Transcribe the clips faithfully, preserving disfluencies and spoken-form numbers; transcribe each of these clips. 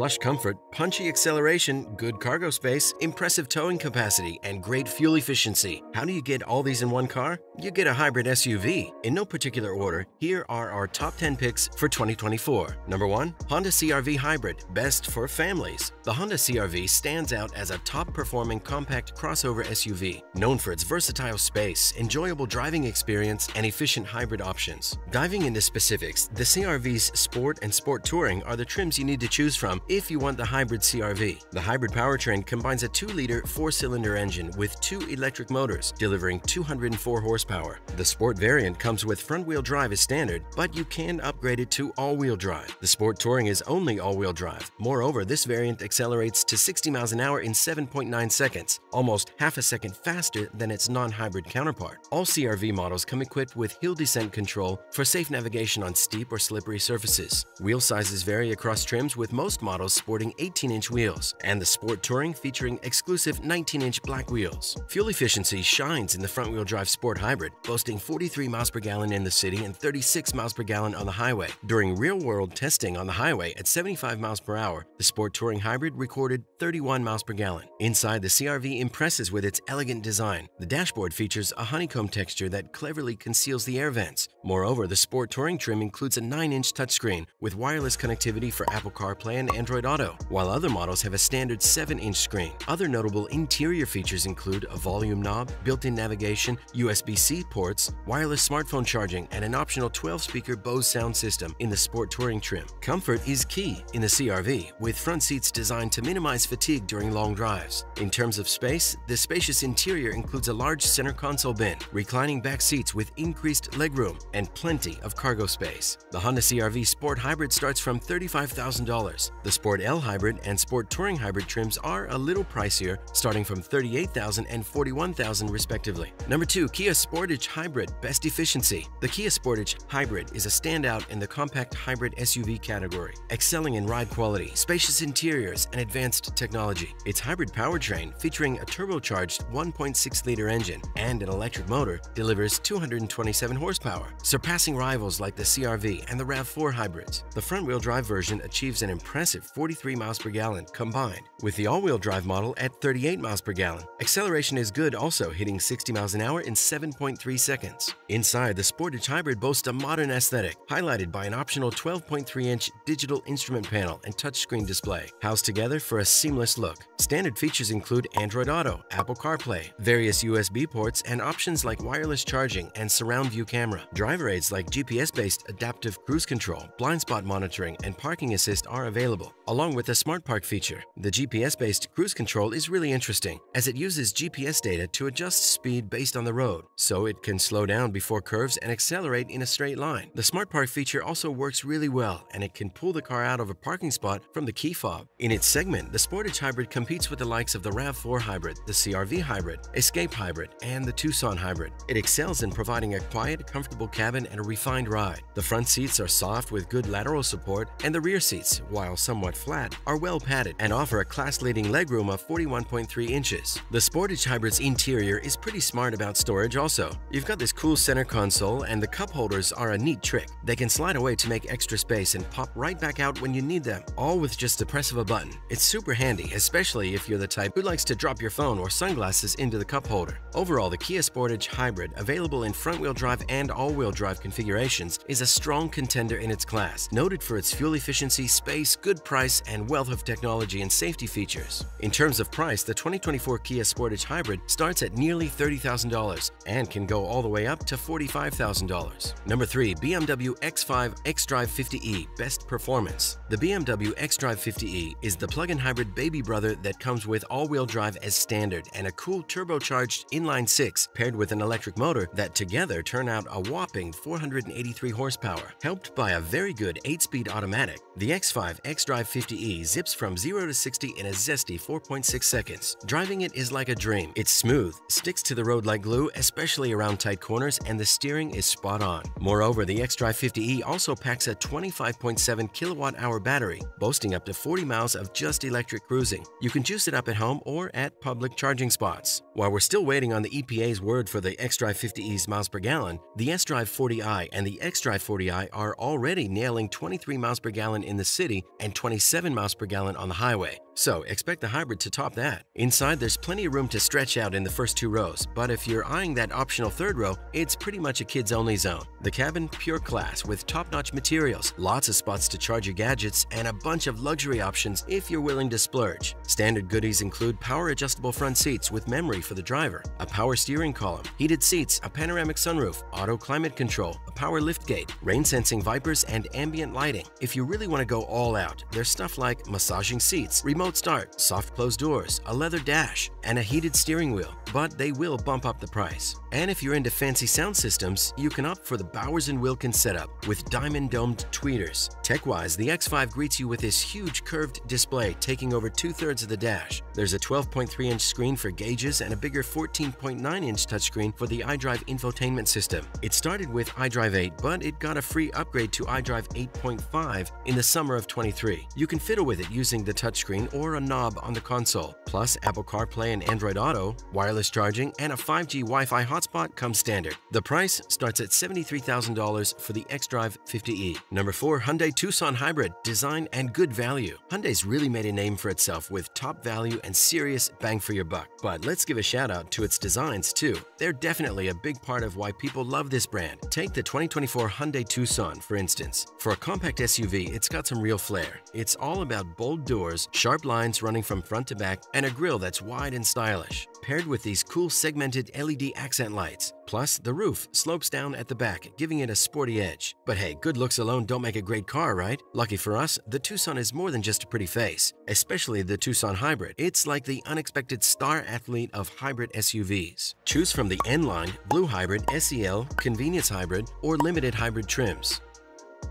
Plush comfort, punchy acceleration, good cargo space, impressive towing capacity, and great fuel efficiency. How do you get all these in one car? You get a hybrid S U V. In no particular order, here are our top ten picks for twenty twenty-four. Number one. Honda C R V Hybrid, best for families. The Honda C R V stands out as a top-performing compact crossover S U V, known for its versatile space, enjoyable driving experience, and efficient hybrid options. Diving into specifics, the C R V's Sport and Sport Touring are the trims you need to choose from if you want the hybrid C R V. The hybrid powertrain combines a two liter four-cylinder engine with two electric motors, delivering two hundred and four horsepower. The Sport variant comes with front-wheel drive as standard, but you can upgrade it to all-wheel drive. The Sport Touring is only all-wheel drive. Moreover, this variant accelerates to sixty miles an hour in seven point nine seconds, almost half a second faster than its non-hybrid counterpart. All C R V models come equipped with hill descent control for safe navigation on steep or slippery surfaces. Wheel sizes vary across trims, with most models sporting eighteen inch wheels, and the Sport Touring featuring exclusive nineteen inch black wheels. Fuel efficiency shines in the front-wheel drive Sport Hybrid, boasting forty-three miles per gallon in the city and thirty-six miles per gallon on the highway. During real-world testing on the highway at seventy-five miles per hour, the Sport Touring Hybrid recorded thirty-one miles per gallon. Inside, the C R V impresses with its elegant design. The dashboard features a honeycomb texture that cleverly conceals the air vents. Moreover, the Sport Touring trim includes a nine inch touchscreen with wireless connectivity for Apple CarPlay and Android Auto, while other models have a standard seven inch screen. Other notable interior features include a volume knob, built-in navigation, U S B C ports, wireless smartphone charging, and an optional twelve speaker Bose sound system in the Sport Touring trim. Comfort is key in the C R V, with front seats designed to minimize fatigue during long drives. In terms of space, the spacious interior includes a large center console bin, reclining back seats with increased legroom, and plenty of cargo space. The Honda C R V Sport Hybrid starts from thirty-five thousand dollars. The Sport L Hybrid and Sport Touring Hybrid trims are a little pricier, starting from thirty-eight thousand dollars and forty-one thousand dollars respectively. Number two. Kia Sportage Hybrid, best efficiency. The Kia Sportage Hybrid is a standout in the compact hybrid S U V category, excelling in ride quality, spacious interiors, and advanced technology. Its hybrid powertrain, featuring a turbocharged one point six liter engine and an electric motor, delivers two hundred and twenty-seven horsepower, surpassing rivals like the C R V and the RAV four hybrids. The front-wheel drive version achieves an impressive forty-three miles per gallon combined with the all-wheel drive model at thirty-eight miles per gallon. Acceleration is good, also hitting sixty miles an hour in seven point three seconds. Inside, the Sportage Hybrid boasts a modern aesthetic, highlighted by an optional twelve point three inch digital instrument panel and touchscreen display, housed together for a seamless look. Standard features include Android Auto, Apple CarPlay, various U S B ports, and options like wireless charging and surround view camera. Driver aids like G P S-based adaptive cruise control, blind spot monitoring, and parking assist are available, along with a smart park feature. The G P S-based cruise control is really interesting, as it uses G P S data to adjust speed based on the road, so it can slow down before curves and accelerate in a straight line. The smart park feature also works really well, and it can pull the car out of a parking spot from the key fob. In its segment, the Sportage Hybrid competes with the likes of the RAV four Hybrid, the C R V Hybrid, Escape Hybrid, and the Tucson Hybrid. It excels in providing a quiet, comfortable cabin and a refined ride. The front seats are soft with good lateral support, and the rear seats, while somewhat flat, are well padded and offer a class-leading legroom of forty-one point three inches. The Sportage Hybrid's interior is pretty smart about storage also. You've got this cool center console, and the cup holders are a neat trick. They can slide away to make extra space and pop right back out when you need them, all with just the press of a button. It's super handy, especially if you're the type who likes to drop your phone or sunglasses into the cup holder. Overall, the Kia Sportage Hybrid, available in front-wheel drive and all-wheel drive configurations, is a strong contender in its class, noted for its fuel efficiency, space, good price, and wealth of technology and safety features. In terms of price, the twenty twenty-four Kia Sportage Hybrid starts at nearly thirty thousand dollars and can go all the way up to forty-five thousand dollars. Number three. B M W X five X drive fifty E, best performance. The B M W X drive fifty E is the plug-in hybrid baby brother that comes with all-wheel drive as standard and a cool turbocharged inline six paired with an electric motor that together turn out a whopping four hundred and eighty-three horsepower, helped by a very good eight speed automatic. The X five X drive fifty E zips from zero to sixty in a zesty four point six seconds. Driving it is like a dream. It's smooth, sticks to the road like glue, especially around tight corners, and the steering is spot on. Moreover, the X drive fifty E also packs a twenty-five point seven kilowatt hour battery, boasting up to forty miles of just electric cruising. You can juice it up at home or at public charging spots. While we're still waiting on the E P A's word for the X drive fifty E's miles per gallon, the S drive forty i and the X drive forty i are already nailing twenty-three miles per gallon in the city and twenty one hundred twenty-seven miles per gallon on the highway, so expect the Hybrid to top that. Inside, there's plenty of room to stretch out in the first two rows, but if you're eyeing that optional third row, it's pretty much a kids-only zone. The cabin, pure class, with top-notch materials, lots of spots to charge your gadgets, and a bunch of luxury options if you're willing to splurge. Standard goodies include power-adjustable front seats with memory for the driver, a power steering column, heated seats, a panoramic sunroof, auto climate control, a power liftgate, rain-sensing wipers, and ambient lighting. If you really want to go all out, there's stuff like massaging seats, remote start, soft close doors, a leather dash, and a heated steering wheel, but they will bump up the price. And if you're into fancy sound systems, you can opt for the Bowers and Wilkins setup with diamond-domed tweeters. Tech-wise, the X five greets you with this huge curved display taking over two-thirds of the dash. There's a twelve point three inch screen for gauges and a bigger fourteen point nine inch touchscreen for the iDrive infotainment system. It started with iDrive eight, but it got a free upgrade to iDrive eight point five in the summer of twenty-three. You can fiddle with it using the touchscreen or a knob on the console. Plus, Apple CarPlay and Android Auto, wireless charging, and a five G Wi-Fi hotspot come standard. The price starts at seventy-three thousand dollars for the xDrive fifty E. Number four, Hyundai Tucson Hybrid, design and good value. Hyundai's really made a name for itself with top value and serious bang for your buck. But let's give a shout out to its designs too. They're definitely a big part of why people love this brand. Take the twenty twenty-four Hyundai Tucson, for instance. For a compact S U V, it's got some real flair. It's all about bold doors, sharp lines running from front to back, and a grille that's wide and stylish, paired with these cool segmented L E D accent lights. Plus, the roof slopes down at the back, giving it a sporty edge. But hey, good looks alone don't make a great car, right? Lucky for us, the Tucson is more than just a pretty face, especially the Tucson Hybrid. It's like the unexpected star athlete of hybrid S U Vs. Choose from the N-Line, Blue Hybrid, S E L, Convenience Hybrid, or Limited Hybrid trims.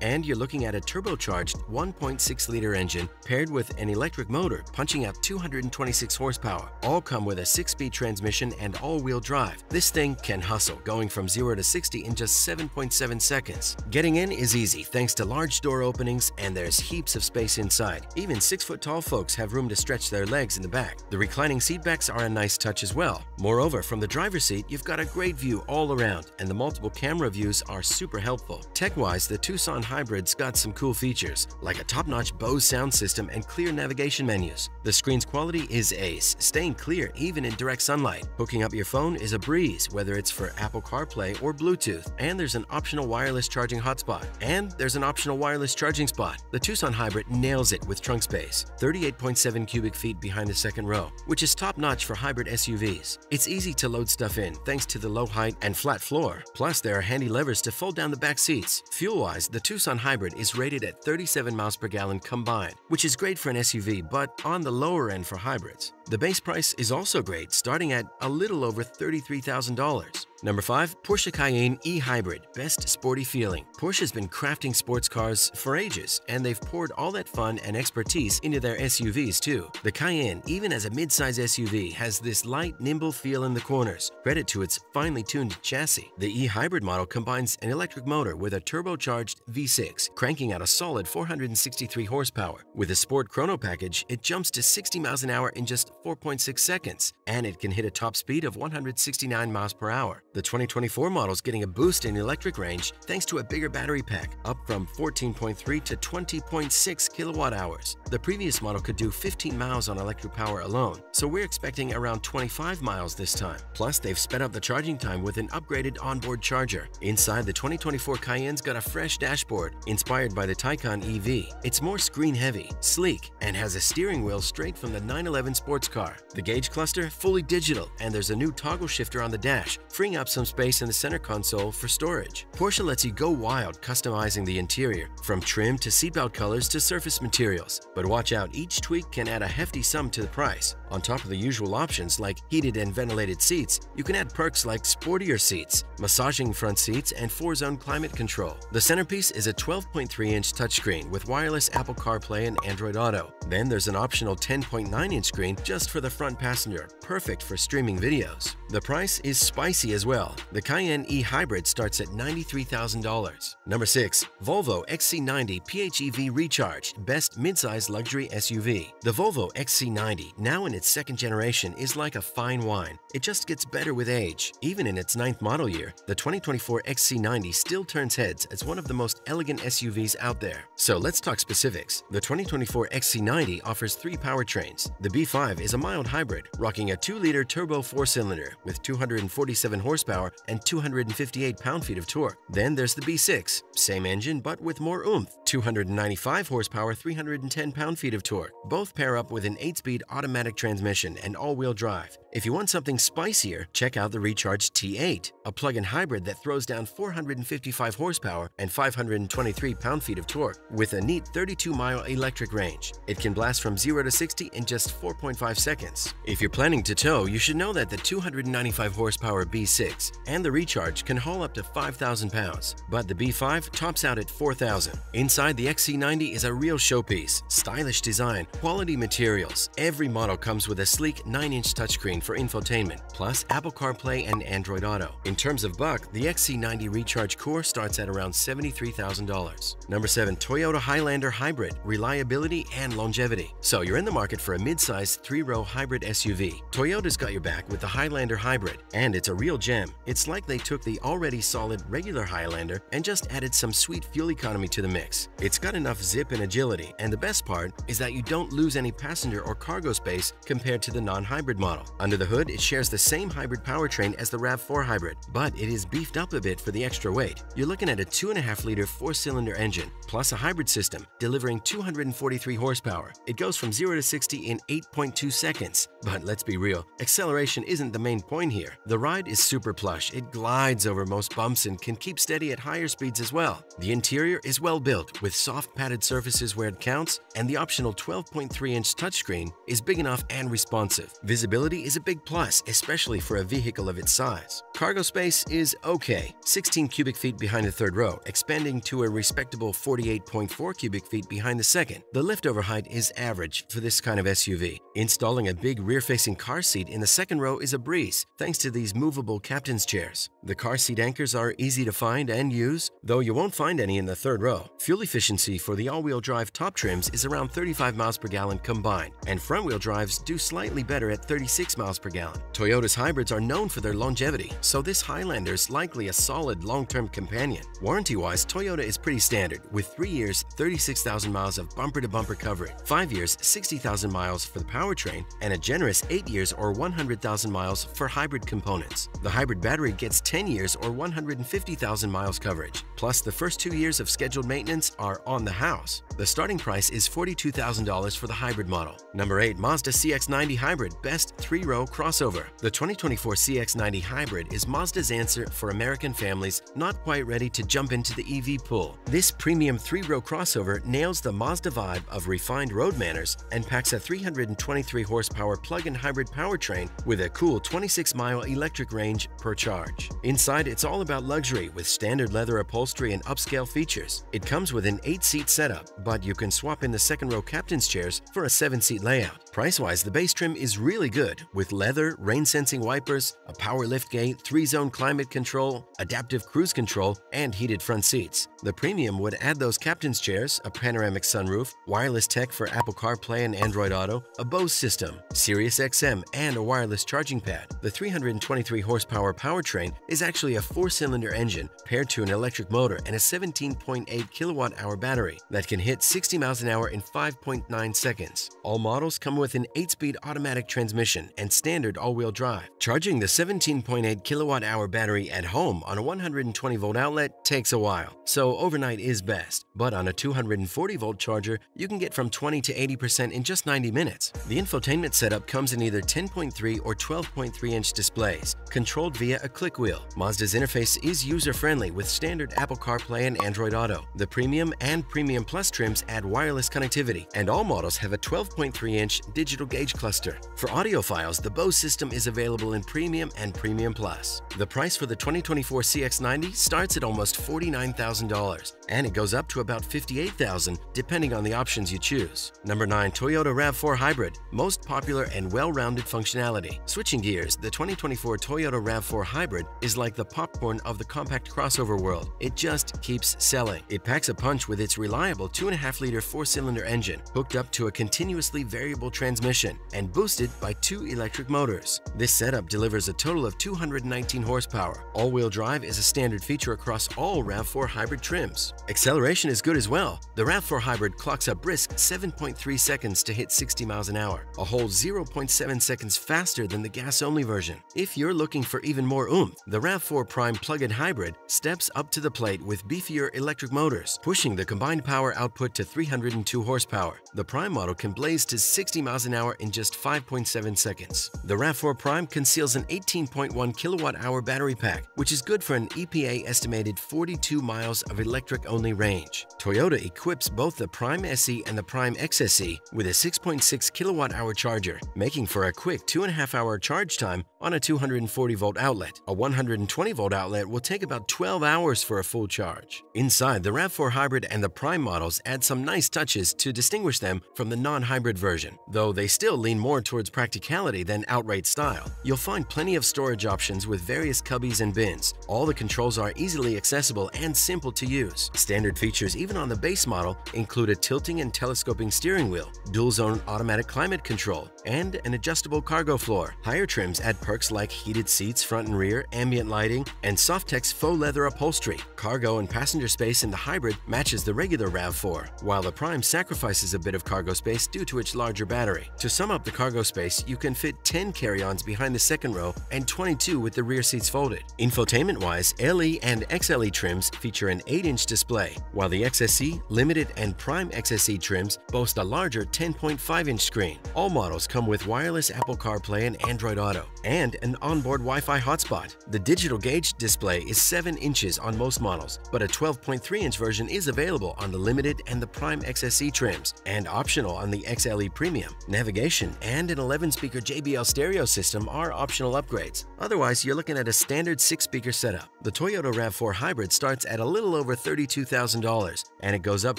And you're looking at a turbocharged one point six liter engine paired with an electric motor punching out two hundred twenty-six horsepower. All come with a six-speed transmission and all-wheel drive. This thing can hustle, going from zero to sixty in just seven point seven seconds. Getting in is easy thanks to large door openings, and there's heaps of space inside. Even six-foot-tall folks have room to stretch their legs in the back. The reclining seatbacks are a nice touch as well. Moreover, from the driver's seat, you've got a great view all around, and the multiple camera views are super helpful. Tech-wise, the Tucson Hybrid's got some cool features, like a top-notch Bose sound system and clear navigation menus. The screen's quality is ace, staying clear even in direct sunlight. Hooking up your phone is a breeze, whether it's for Apple CarPlay or Bluetooth. And there's an optional wireless charging hotspot. And there's an optional wireless charging spot. The Tucson Hybrid nails it with trunk space, thirty-eight point seven cubic feet behind the second row, which is top-notch for hybrid S U Vs. It's easy to load stuff in thanks to the low height and flat floor. Plus, there are handy levers to fold down the back seats. Fuel-wise, the Tucson Hybrid is rated at thirty-seven miles per gallon combined, which is great for an S U V, but on the lower end for hybrids. The base price is also great, starting at a little over thirty-three thousand dollars. Number five, Porsche Cayenne E-Hybrid, best sporty feeling. Porsche's been crafting sports cars for ages, and they've poured all that fun and expertise into their S U Vs too. The Cayenne, even as a midsize S U V, has this light, nimble feel in the corners, credit to its finely tuned chassis. The E-Hybrid model combines an electric motor with a turbocharged V six, cranking out a solid four hundred sixty-three horsepower. With a sport chrono package, it jumps to sixty miles an hour in just four point six seconds, and it can hit a top speed of one hundred sixty-nine miles per hour. The twenty twenty-four model's getting a boost in electric range thanks to a bigger battery pack, up from fourteen point three to twenty point six kilowatt hours. The previous model could do fifteen miles on electric power alone, so we're expecting around twenty-five miles this time. Plus, they've sped up the charging time with an upgraded onboard charger. Inside, the twenty twenty-four Cayenne's got a fresh dashboard inspired by the Taycan E V. It's more screen-heavy, sleek, and has a steering wheel straight from the nine eleven sports car. The gauge cluster, fully digital, and there's a new toggle shifter on the dash, freeing up some space in the center console for storage. Porsche lets you go wild customizing the interior, from trim to seatbelt colors to surface materials. But watch out, each tweak can add a hefty sum to the price. On top of the usual options like heated and ventilated seats, you can add perks like sportier seats, massaging front seats, and four-zone climate control. The centerpiece is a twelve point three inch touchscreen with wireless Apple CarPlay and Android Auto. Then there's an optional ten point nine inch screen just for the front passenger, perfect for streaming videos. The price is spicy as well, well. The Cayenne E-Hybrid starts at ninety-three thousand dollars. Number six, Volvo X C ninety P H E V Recharged, best midsize luxury S U V. The Volvo X C ninety, now in its second generation, is like a fine wine. It just gets better with age. Even in its ninth model year, the twenty twenty-four X C ninety still turns heads as one of the most elegant S U Vs out there. So let's talk specifics. The twenty twenty-four X C ninety offers three powertrains. The B five is a mild hybrid, rocking a two liter turbo four-cylinder with two hundred forty-seven horsepower and two hundred fifty-eight pound-feet of torque. Then there's the B six, same engine but with more oomph, two hundred ninety-five horsepower, three hundred ten pound-feet of torque. Both pair up with an eight-speed automatic transmission and all-wheel drive. If you want something spicier, check out the Recharged T eight, a plug-in hybrid that throws down four hundred fifty-five horsepower and five hundred twenty-three pound-feet of torque with a neat thirty-two mile electric range. It can blast from zero to sixty in just four point five seconds. If you're planning to tow, you should know that the two hundred ninety-five horsepower B six and the Recharge can haul up to five thousand pounds, but the B five tops out at four thousand. Inside, the X C ninety is a real showpiece. Stylish design, quality materials. Every model comes with a sleek nine inch touchscreen for infotainment, plus Apple CarPlay and Android Auto. In terms of buck, the X C ninety Recharge Core starts at around seventy-three thousand dollars. Number seven, Toyota Highlander Hybrid, reliability and longevity. So you're in the market for a mid-size three-row hybrid S U V. Toyota's got your back with the Highlander Hybrid, and it's a real gem. It's like they took the already solid regular Highlander and just added some sweet fuel economy to the mix. It's got enough zip and agility, and the best part is that you don't lose any passenger or cargo space compared to the non-hybrid model. Under the hood, it shares the same hybrid powertrain as the RAV four Hybrid, but it is beefed up a bit for the extra weight. You're looking at a two point five liter four-cylinder engine, plus a hybrid system, delivering two hundred forty-three horsepower. It goes from zero to sixty in eight point two seconds. But let's be real, acceleration isn't the main point here. The ride is super plush. It glides over most bumps and can keep steady at higher speeds as well. The interior is well built, with soft padded surfaces where it counts, and the optional twelve point three inch touchscreen is big enough and responsive. Visibility is a big plus, especially for a vehicle of its size. Cargo space is okay, sixteen cubic feet behind the third row, expanding to a respectable forty-eight point four cubic feet behind the second. The liftover height is average for this kind of S U V. Installing a big rear-facing car seat in the second row is a breeze, thanks to these movable captain's chairs. The car seat anchors are easy to find and use, though you won't find any in the third row. Fuel efficiency for the all-wheel drive top trims is around thirty-five miles per gallon combined, and front-wheel drives do slightly better at thirty-six miles per gallon. Toyota's hybrids are known for their longevity, so this Highlander is likely a solid long-term companion. Warranty-wise, Toyota is pretty standard, with three years, thirty-six thousand miles of bumper-to-bumper coverage, five years, sixty thousand miles for the powertrain, and a generous eight years or one hundred thousand miles for hybrid components. The hybrid battery gets ten years or one hundred fifty thousand miles coverage, plus the first two years of scheduled maintenance are on the house. The starting price is forty-two thousand dollars for the hybrid model. Number eight, Mazda C X ninety Hybrid, best three-row crossover. The twenty twenty-four C X ninety Hybrid is Mazda's answer for American families not quite ready to jump into the E V pool. This premium three-row crossover nails the Mazda vibe of refined road manners and packs a three hundred twenty-three horsepower plug-in hybrid powertrain with a cool twenty-six mile electric range per charge. Inside, it's all about luxury with standard leather upholstery and upscale features. It comes with an eight-seat setup, but you can swap in the second-row captain's chairs for a seven-seat layout. Price-wise, the base trim is really good with leather, rain-sensing wipers, a power liftgate, three-zone climate control, adaptive cruise control, and heated front seats. The premium would add those captain's chairs, a panoramic sunroof, wireless tech for Apple CarPlay and Android Auto, a Bose system, SiriusXM, and a wireless charging pad. The three hundred twenty-three horsepower powertrain is actually a four-cylinder engine paired to an electric motor and a seventeen point eight kilowatt-hour battery that can hit sixty miles an hour in five point nine seconds. All models come with an eight-speed automatic transmission and standard all-wheel drive. Charging the seventeen point eight kilowatt-hour battery at home on a one hundred twenty volt outlet takes a while, so overnight is best. But on a two hundred forty volt charger, you can get from twenty to eighty percent in just ninety minutes. The infotainment setup comes in either ten point three or twelve point three inch displays, controlled via a click wheel. Mazda's interface is user-friendly with standard Apple CarPlay and Android Auto. The premium Premium and Premium Plus trims add wireless connectivity, and all models have a twelve point three inch digital gauge cluster. For audiophiles, the Bose system is available in Premium and Premium Plus. The price for the twenty twenty-four C X ninety starts at almost forty-nine thousand dollars, and it goes up to about fifty-eight thousand dollars depending on the options you choose. Number nine. Toyota RAV four Hybrid, most popular and well-rounded functionality. Switching gears, the twenty twenty-four Toyota RAV four Hybrid is like the popcorn of the compact crossover world. It just keeps selling. It packs a punch with its reliable two point five liter four-cylinder engine, hooked up to a continuously variable transmission and boosted by two electric motors. This setup delivers a total of two hundred nineteen horsepower. All-wheel drive is a standard feature across all RAV four Hybrid trims. Acceleration is good as well. The RAV four Hybrid clocks a brisk seven point three seconds to hit sixty miles an hour, a whole zero point seven seconds faster than the gas-only version. If you're looking for even more oomph, the RAV four Prime plug-in hybrid steps up to the plate with beefier electric motors, pushing the combined power output to three hundred two horsepower. The Prime model can blaze to sixty miles an hour in just five point seven seconds. The RAV four Prime conceals an eighteen point one kilowatt hour battery pack, which is good for an E P A estimated forty-two miles of electric-only range. Toyota equips both the Prime S E and the Prime X S E with a six point six kilowatt hour charger, making for a quick two and a half hour charge time on a two hundred forty volt outlet. A one hundred twenty volt outlet will take about twelve hours for a full charge. Inside, the RAV four Hybrid and the Prime models add some nice touches to distinguish them from the non-hybrid version, though they still lean more towards practicality than outright style. You'll find plenty of storage options with various cubbies and bins. All the controls are easily accessible and simple to use. Standard features even on the base model include a tilting and telescoping steering wheel, dual-zone automatic climate control, and an adjustable cargo floor. Higher trims add perks like heated seats front and rear, ambient lighting, and Softex faux leather upholstery. Cargo and passenger space in the hybrid matches the regular RAV four, while the Prime sacrifices a bit of cargo space due to its larger battery. To sum up the cargo space, you can fit ten carry-ons behind the second row and twenty-two with the rear seats folded. Infotainment-wise, L E and X L E trims feature an eight inch display, while the X S E, Limited, and Prime X S E trims boast a larger ten point five inch screen. All models come with wireless Apple CarPlay and Android Auto, and an onboard Wi-Fi hotspot. The digital gauge display is seven inches on most models, but a twelve point three inch version is available on the Limited and the Prime X S E trims, and optional on the X L E Premium. Navigation and an eleven speaker J B L stereo system are optional upgrades. Otherwise, you're looking at a standard six speaker setup. The Toyota RAV four Hybrid starts at a little over thirty-two thousand dollars, and it goes up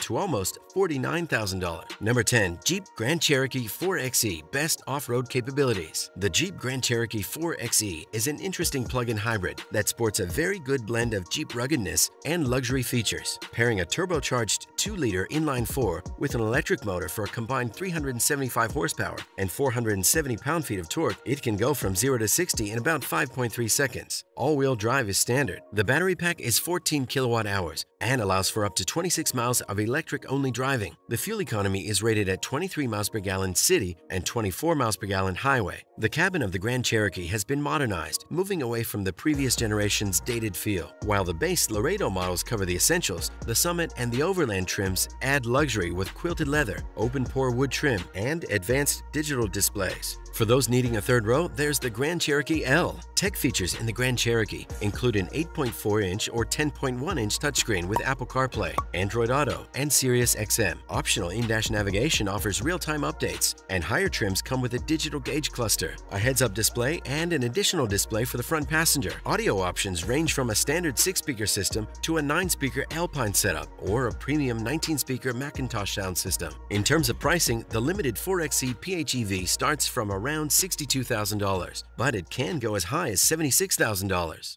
to almost forty-nine thousand dollars. Number ten. Jeep Grand Cherokee four X E, best off-road capabilities. The Jeep Grand Cherokee four X E is an interesting plug-in hybrid that sports a very good blend of Jeep ruggedness and luxury features, pairing a turbocharged two liter inline-four with an electric motor for a combined three hundred seventy-five horsepower and four hundred seventy pound-feet of torque. It can go from zero to sixty in about five point three seconds. All-wheel drive is standard. The battery pack is fourteen kilowatt hours and allows for up to twenty-six miles of electric-only driving. The fuel economy is rated at twenty-three miles per gallon city and twenty-four miles per gallon highway. The cabin of the Grand Cherokee has been modernized, moving away from the previous generation's dated feel. While the base Laredo models cover the essentials, the Summit and the Overland trims add luxury with quilted leather, open-pore wood trim, and advanced digital displays. For those needing a third row, there's the Grand Cherokee L. Tech features in the Grand Cherokee include an eight point four inch or ten point one inch touchscreen with Apple CarPlay, Android Auto, and SiriusXM. Optional in-dash navigation offers real-time updates, and higher trims come with a digital gauge cluster, a heads-up display, and an additional display for the front passenger. Audio options range from a standard six speaker system to a nine speaker Alpine setup or a premium nineteen speaker McIntosh sound system. In terms of pricing, the Limited four X E P H E V starts from around sixty-two thousand dollars, but it can go as high as seventy-six thousand dollars.